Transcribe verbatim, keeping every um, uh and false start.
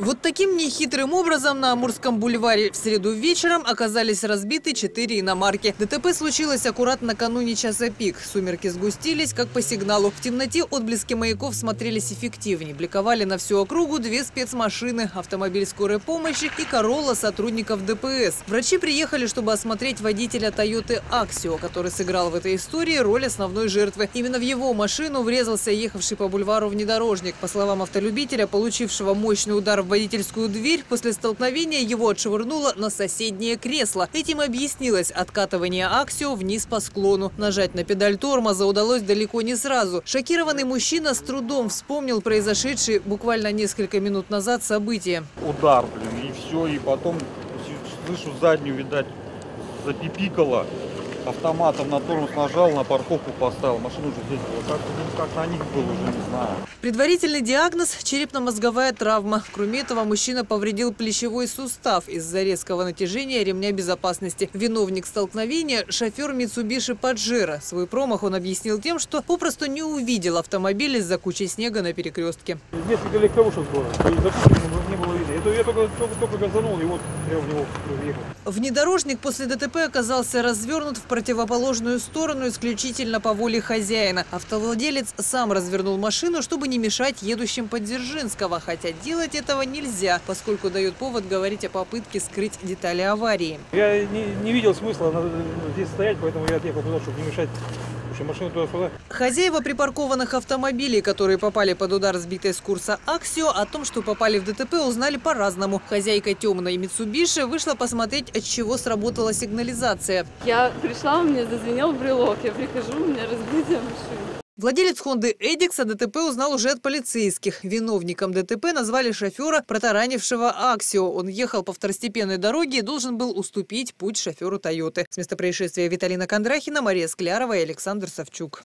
Вот таким нехитрым образом на Амурском бульваре в среду вечером оказались разбиты четыре иномарки. ДТП случилось аккуратно накануне часа пик. Сумерки сгустились, как по сигналу. В темноте отблески маяков смотрелись эффективнее. Бликовали на всю округу две спецмашины, автомобиль скорой помощи и Королла сотрудников ДПС. Врачи приехали, чтобы осмотреть водителя Тойоты Аксио, который сыграл в этой истории роль основной жертвы. Именно в его машину врезался ехавший по бульвару внедорожник. По словам автолюбителя, получившего мощный удар в водительскую дверь, после столкновения его отшвырнуло на соседнее кресло. Этим объяснилось откатывание Аксио вниз по склону. Нажать на педаль тормоза удалось далеко не сразу. Шокированный мужчина с трудом вспомнил произошедшие буквально несколько минут назад события. Удар, блин, и все. И потом слышу заднюю, видать, запипикало. Автоматом на тормоз нажал, на парковку поставил. Машину уже здесь было. Как, как на них было, уже не знаю. Предварительный диагноз – черепно-мозговая травма. Кроме этого, мужчина повредил плечевой сустав из-за резкого натяжения ремня безопасности. Виновник столкновения – шофер Митсубиши Паджиро. Свой промах он объяснил тем, что попросту не увидел автомобиль из-за кучи снега на перекрестке. Несколько легковушек было. Не было видно. Это я только, только, только газанул, и вот я в него въехал. Внедорожник после ДТП оказался развернут в противоположную сторону исключительно по воле хозяина. Автовладелец сам развернул машину, чтобы не мешать едущим по Дзержинского, хотя делать этого нельзя, поскольку дает повод говорить о попытке скрыть детали аварии. Я не, не видел смысла здесь стоять, поэтому я отъехал туда, чтобы не мешать. Хозяева припаркованных автомобилей, которые попали под удар сбитой с курса Аксио, о том, что попали в ДТП, узнали по-разному. Хозяйка темной Митсубиши вышла посмотреть, от чего сработала сигнализация. Я пришла, у меня зазвенел брелок. Я прихожу, у меня разбитая машина. Владелец Хонды Эдикс о ДТП узнал уже от полицейских. Виновником ДТП назвали шофера, протаранившего Аксио. Он ехал по второстепенной дороге и должен был уступить путь шоферу Тойоты. С места происшествия Виталина Кондрахина, Мария Склярова и Александр Савчук.